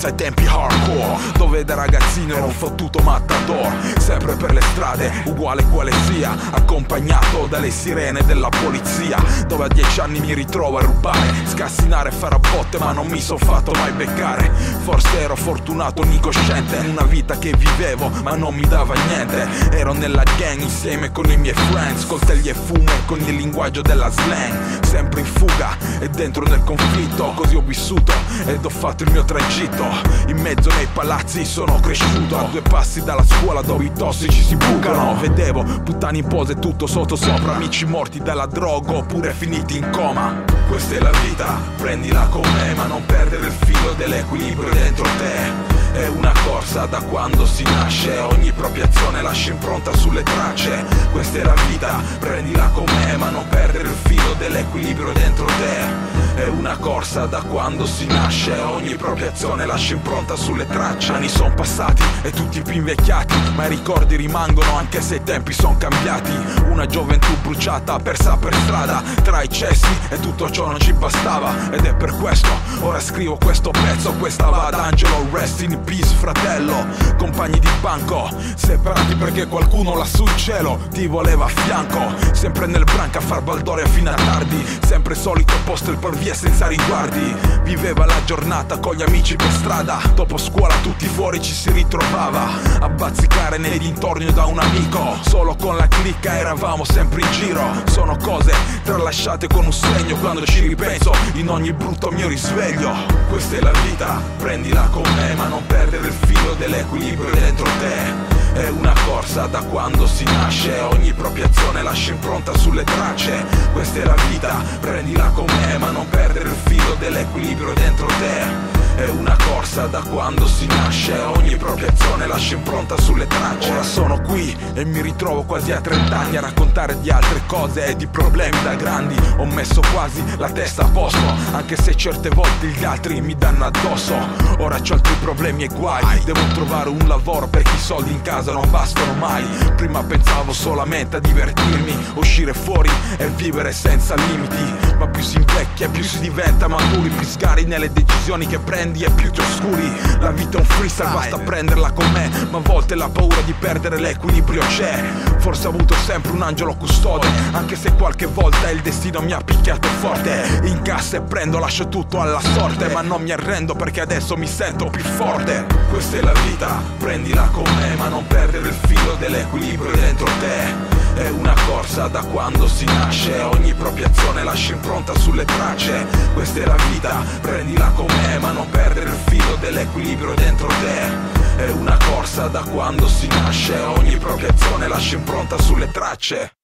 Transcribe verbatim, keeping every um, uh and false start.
Senza i tempi hardcore, dove da ragazzino ero un fottuto matador, sempre per le strade, uguale quale sia, accompagnato dalle sirene della polizia. Dove a dieci anni mi ritrovo a rubare, scassinare, fare a botte, ma non mi sono fatto mai beccare. Forse ero fortunato, incosciente, una vita che vivevo ma non mi dava niente. Ero nella gang insieme con i miei friends, coltelli e fumo e con il linguaggio della slang. Sempre in fuga e dentro nel conflitto, così ho vissuto ed ho fatto il mio tragitto. In mezzo nei palazzi sono cresciuto, a due passi dalla scuola dove i tossici si bucano. Vedevo puttani in pose tutto sotto sopra, amici morti dalla droga oppure finiti in coma. Questa è la vita, prendila con me, ma non perdere il filo dell'equilibrio dentro te. È una corsa da quando si nasce, ogni propria azione lascia impronta sulle tracce. Questa è la vita, prendila con me, ma non perdere il filo dell'equilibrio dentro te. È una corsa da quando si nasce, ogni propria azione lascia impronta sulle tracce. Anni son passati e tutti più invecchiati, ma i ricordi rimangono anche se i tempi son cambiati. Una gioventù bruciata, persa per strada, tra i cessi, e tutto ciò non ci bastava. Ed è per questo, ora scrivo questo pezzo, questa va ad Angelo Restini. Peace fratello, compagni di banco, separati perché qualcuno lassù in cielo ti voleva a fianco. Sempre nel branco a far baldoria fino a tardi, sempre solito posto il parvie senza riguardi. Viveva la giornata con gli amici per strada, dopo scuola tutti fuori ci si ritrovava a bazzicare nei dintorni da un amico. Solo con la clicca eravamo sempre in giro, sono cose tralasciate con un segno. Quando ci ripenso in ogni brutto mio risveglio, questa è la vita, prendila con me, ma non perdere il filo dell'equilibrio dentro te. È una corsa da quando si nasce, ogni propria azione lascia impronta sulle tracce. Questa è la vita, prendila con me, ma non perdere il filo dell'equilibrio dentro te. È una corsa da quando si nasce, ogni propria azione lascia impronta sulle tracce. Ora sono qui e mi ritrovo quasi a trent'anni a raccontare di altre cose e di problemi da grandi. Ho messo quasi la testa a posto, anche se certe volte gli altri mi danno addosso. Ora c'ho altri problemi e guai, devo trovare un lavoro perché i soldi in casa non bastano mai. Prima pensavo solamente a divertirmi, uscire fuori e vivere senza limiti, ma più si invecchia più si diventa maturi, più sgari nelle decisioni che prendi e più ti oscuri. La vita è un freestyle, basta prenderla con me, ma a volte la paura di perdere l'equilibrio c'è. Forse ho avuto sempre un angelo custode, anche se qualche volta il destino mi ha picchiato forte. Incasso e prendo, lascio tutto alla sorte, ma non mi arrendo perché adesso mi sento più forte. Questa è la vita, prendila con me, ma non perdere il filo dell'equilibrio dentro te. È una corsa da quando si nasce, ogni propria azione lascia impronta sulle tracce. Questa è la vita, prendila con me, ma non perdere il filo dell'equilibrio dentro te. È una corsa da quando si nasce, ogni propria azione lascia impronta sulle tracce.